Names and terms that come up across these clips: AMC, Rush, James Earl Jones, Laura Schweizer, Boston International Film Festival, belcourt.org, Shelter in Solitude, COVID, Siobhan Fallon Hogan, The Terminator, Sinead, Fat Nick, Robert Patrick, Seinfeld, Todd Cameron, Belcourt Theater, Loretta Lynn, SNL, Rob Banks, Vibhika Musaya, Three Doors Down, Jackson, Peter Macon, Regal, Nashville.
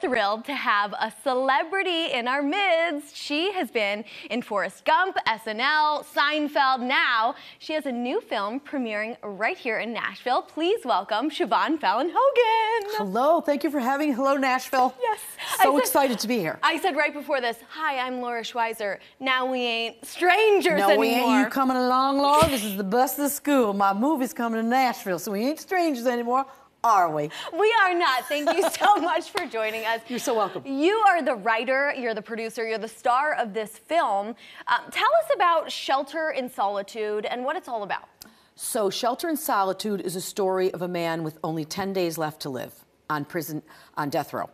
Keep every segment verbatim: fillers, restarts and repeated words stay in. thrilled to have a celebrity in our midst. She has been in Forrest Gump, S N L, Seinfeld. Now she has a new film premiering right here in Nashville. Please welcome Siobhan Fallon Hogan. Hello, thank you for having me. Hello, Nashville. Yes. So said, excited to be here. I said right before this, hi, I'm Laura Schweizer. Now we ain't strangers no, anymore. No, we ain't. You coming along, Laura? This is the bus of the school. My movie's coming to Nashville, so we ain't strangers anymore. Are we? We are not. Thank you so much for joining us. You're so welcome. You are the writer, you're the producer, you're the star of this film. Um, tell us about Shelter in Solitude and what it's all about. So Shelter in Solitude is a story of a man with only ten days left to live on prison, on death row.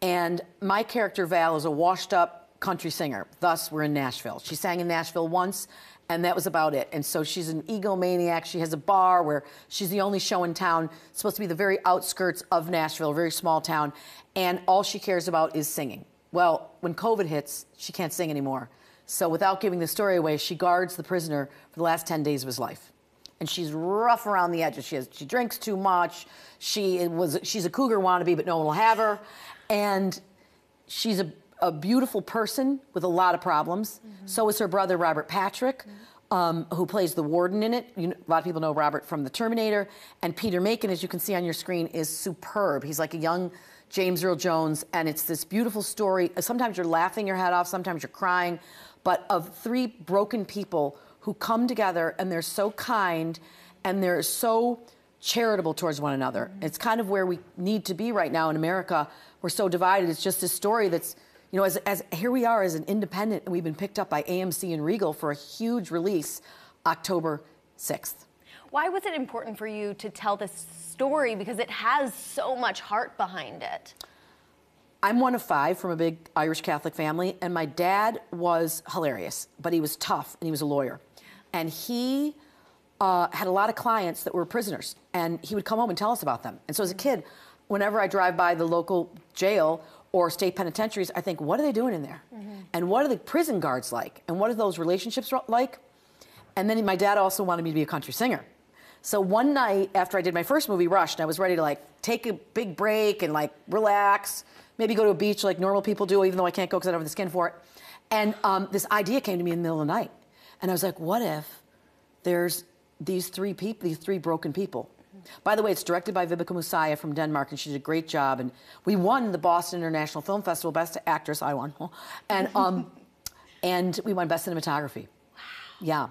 And my character Val is a washed up country singer. Thus, we're in Nashville. She sang in Nashville once, and that was about it. And so she's an egomaniac. She has a bar where she's the only show in town. It's supposed to be the very outskirts of Nashville, a very small town. And all she cares about is singing. Well, when COVID hits, she can't sing anymore. So without giving the story away, she guards the prisoner for the last ten days of his life. And she's rough around the edges. She has, she drinks too much. She was, she's a cougar wannabe, but no one will have her. And she's a, a beautiful person with a lot of problems. Mm-hmm. So is her brother, Robert Patrick, mm-hmm. um, who plays the warden in it. You know, a lot of people know Robert from The Terminator. And Peter Macon, as you can see on your screen, is superb. He's like a young James Earl Jones. And it's this beautiful story. Sometimes you're laughing your head off. Sometimes you're crying. But of three broken people who come together, and they're so kind, and they're so charitable towards one another. Mm-hmm. It's kind of where we need to be right now in America. We're so divided. It's just this story that's, you know, as, as here we are as an independent, and we've been picked up by A M C and Regal for a huge release October sixth. Why was it important for you to tell this story? Because it has so much heart behind it. I'm one of five from a big Irish Catholic family, and my dad was hilarious, but he was tough, and he was a lawyer. And he uh, had a lot of clients that were prisoners, and he would come home and tell us about them. And so as a kid, whenever I drive by the local jail or state penitentiaries, I think, what are they doing in there? Mm-hmm. And what are the prison guards like? And what are those relationships like? And then my dad also wanted me to be a country singer. So one night after I did my first movie, Rush, and I was ready to like take a big break and like relax, maybe go to a beach like normal people do, even though I can't go because I don't have the skin for it. And um, this idea came to me in the middle of the night. And I was like, what if there's these three people, these three broken people? By the way, it's directed by Vibhika Musaya from Denmark, and she did a great job. And we won the Boston International Film Festival Best Actress. I won, and um, and we won Best Cinematography. Wow. Yeah.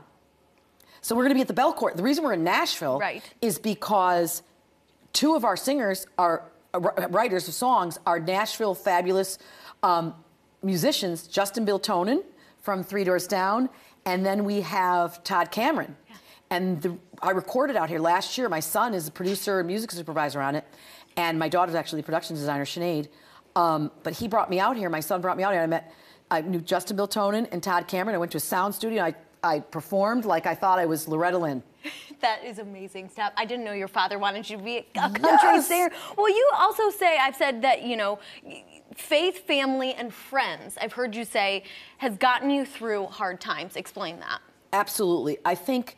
So we're going to be at the Belcourt. The reason we're in Nashville right. is because two of our singers, our writers of songs, are Nashville fabulous um, musicians. Justin Biltonen from Three Doors Down, and then we have Todd Cameron. Yeah. And the, I recorded out here last year. My son is a producer and music supervisor on it. And my daughter's actually the production designer, Sinead. Um, but he brought me out here. My son brought me out here. I met, I knew Justin Biltonen and Todd Cameron. I went to a sound studio. I, I performed like I thought I was Loretta Lynn. That is amazing stuff. I didn't know your father wanted you to be a country yes. singer. Well, you also say, I've said that, you know, faith, family, and friends, I've heard you say, has gotten you through hard times. Explain that. Absolutely. I think...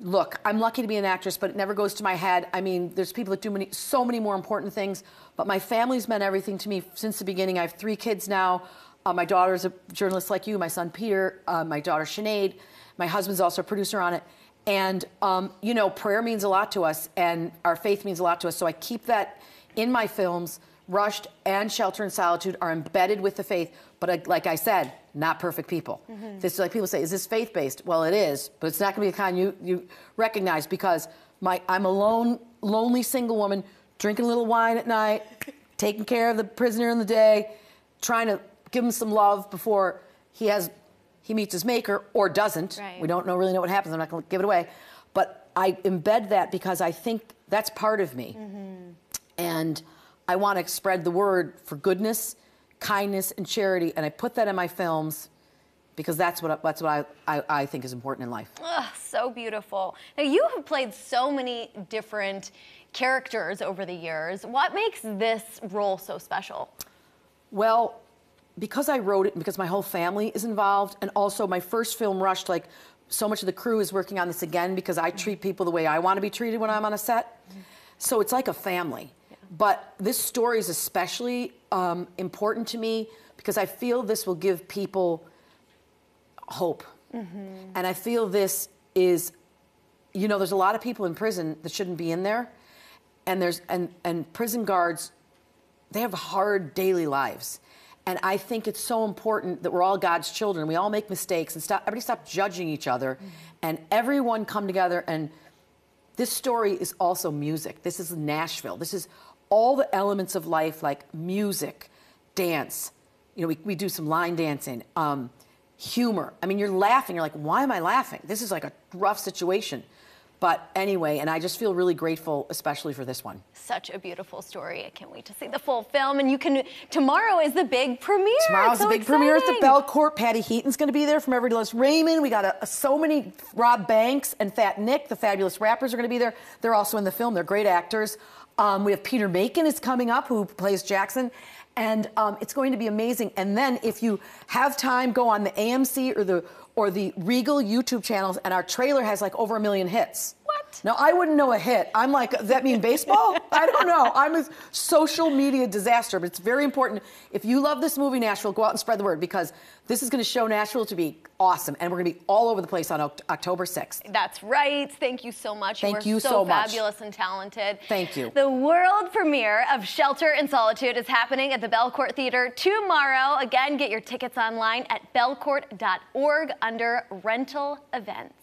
Look, I'm lucky to be an actress, but it never goes to my head. I mean, there's people that do many, so many more important things, but my family's meant everything to me since the beginning. I have three kids now. Uh, my daughter's a journalist like you, my son Peter, uh, my daughter Sinead. My husband's also a producer on it. And, um, you know, prayer means a lot to us, and our faith means a lot to us, so I keep that in my films. Rushed and Shelter in Solitude are embedded with the faith, but like I said, not perfect people. Mm-hmm. This is like people say, is this faith-based? Well, it is, but it's not going to be the kind you, you recognize because my, I'm a lone, lonely single woman, drinking a little wine at night, taking care of the prisoner in the day, trying to give him some love before he has he meets his maker or doesn't. Right. We don't know really know what happens. I'm not going to give it away, but I embed that because I think that's part of me, mm-hmm. and I want to spread the word for goodness, kindness, and charity, and I put that in my films because that's what I, that's what I, I, I think is important in life. Ugh, so beautiful. Now, you have played so many different characters over the years. What makes this role so special? Well, because I wrote it and because my whole family is involved, and also my first film, Rush, like so much of the crew is working on this again because I treat people the way I want to be treated when I'm on a set. So it's like a family. But this story is especially um, important to me because I feel this will give people hope. Mm-hmm. And I feel this is, you know, there's a lot of people in prison that shouldn't be in there. And there's and, and prison guards, they have hard daily lives. And I think it's so important that we're all God's children. We all make mistakes and stop, everybody stop judging each other. Mm-hmm. And everyone come together. And this story is also music. This is Nashville. This is all the elements of life, like music, dance. You know, we, we do some line dancing, um, humor. I mean, you're laughing. You're like, why am I laughing? This is like a rough situation. But anyway, and I just feel really grateful, especially for this one. Such a beautiful story. I can't wait to see the full film. And you can, tomorrow is the big premiere. Tomorrow's the big premiere at the Belcourt. Patty Heaton's going to be there from Everybody Loves Raymond. We got a, a, so many, Rob Banks and Fat Nick, the fabulous rappers, are going to be there. They're also in the film. They're great actors. Um, we have Peter Macon is coming up, who plays Jackson. And um, it's going to be amazing. And then if you have time, go on the A M C or the or the Regal YouTube channels, and our trailer has like over a million hits. What? Now, I wouldn't know a hit. I'm like, does that mean baseball? I don't know. I'm a social media disaster, but it's very important. If you love this movie, Nashville, go out and spread the word, because this is going to show Nashville to be awesome, and we're going to be all over the place on October sixth. That's right. Thank you so much. Thank you, you so, so much. Fabulous and talented. Thank you. The world premiere of Shelter in Solitude is happening at the Belcourt Theater tomorrow. Again, get your tickets online at belcourt dot org under rental events.